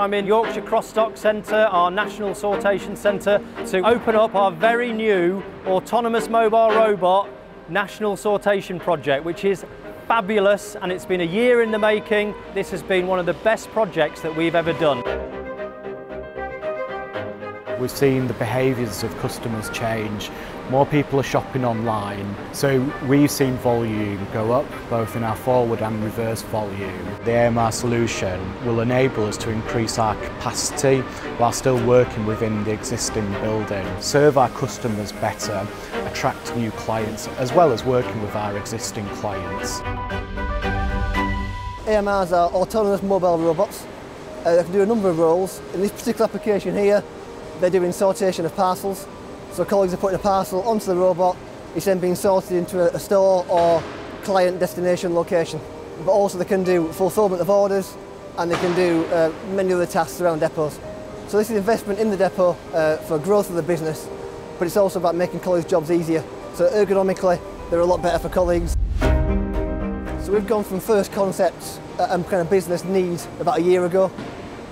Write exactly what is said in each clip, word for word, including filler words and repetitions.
I'm in Yorkshire Cross Dock Centre, our national sortation centre, to open up our very new autonomous mobile robot national sortation project, which is fabulous, and it's been a year in the making. This has been one of the best projects that we've ever done. We've seen the behaviours of customers change. More people are shopping online. So we've seen volume go up, both in our forward and reverse volume. The A M R solution will enable us to increase our capacity while still working within the existing building, serve our customers better, attract new clients, as well as working with our existing clients. A M Rs are autonomous mobile robots. Uh, they can do a number of roles. In this particular application here, they're doing sortation of parcels. So colleagues are putting a parcel onto the robot. It's then being sorted into a store or client destination location. But also they can do fulfilment of orders, and they can do uh, many other tasks around depots. So this is investment in the depot uh, for growth of the business, but it's also about making colleagues' jobs easier. So ergonomically, they're a lot better for colleagues. So we've gone from first concepts and kind of business needs about a year ago.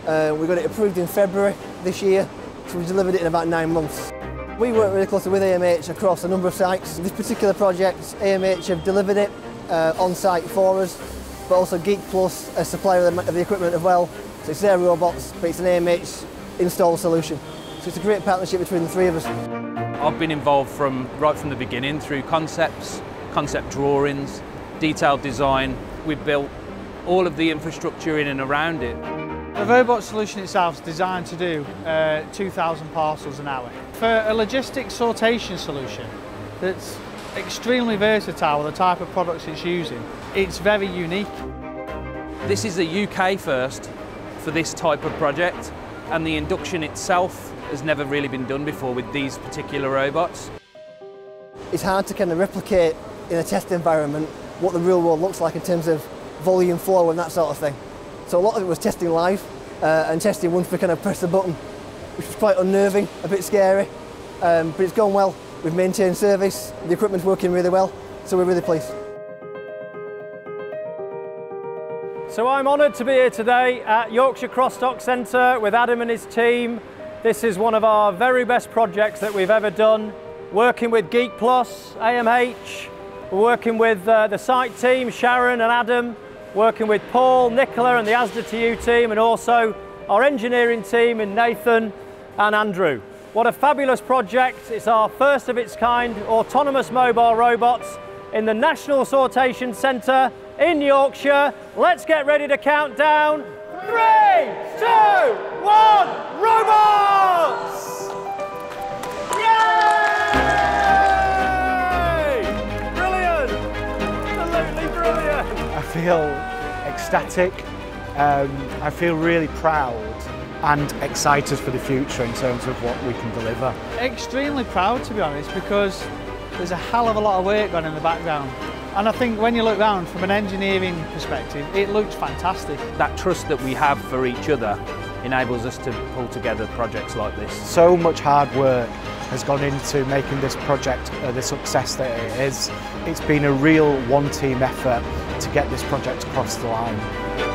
Uh, we got it approved in February this year. So we delivered it in about nine months. We work really closely with A M H across a number of sites. This particular project, A M H have delivered it uh, on site for us, but also Geek Plus, a supplier of the, of the equipment as well. So it's their robots, but it's an A M H installed solution. So it's a great partnership between the three of us. I've been involved from right from the beginning through concepts, concept drawings, detailed design. We've built all of the infrastructure in and around it. The robot solution itself is designed to do uh, two thousand parcels an hour. For a logistics sortation solution that's extremely versatile with the type of products it's using, it's very unique. This is the U K first for this type of project, and the induction itself has never really been done before with these particular robots. It's hard to kind of replicate in a test environment what the real world looks like in terms of volume flow and that sort of thing. So a lot of it was testing live uh, and testing once we kind of pressed the button, which was quite unnerving, a bit scary, um, but it's gone well. We've maintained service, the equipment's working really well, so we're really pleased. So I'm honoured to be here today at Yorkshire Cross Dock Centre with Adam and his team. This is one of our very best projects that we've ever done, working with Geek Plus, A M H, we're working with uh, the site team, Sharon and Adam, working with Paul, Nicola and the Asda two team, and also our engineering team in Nathan and Andrew. What a fabulous project. It's our first of its kind autonomous mobile robots in the National Sortation Centre in Yorkshire. Let's get ready to count down. Three, two, one, robots! Yay! Brilliant, absolutely brilliant. I feel ecstatic. Um, I feel really proud and excited for the future in terms of what we can deliver. Extremely proud, to be honest, because there's a hell of a lot of work going in the background. And I think when you look round from an engineering perspective, it looks fantastic. That trust that we have for each other enables us to pull together projects like this. So much hard work has gone into making this project uh, the success that it is. It's been a real one-team effort to get this project across the line.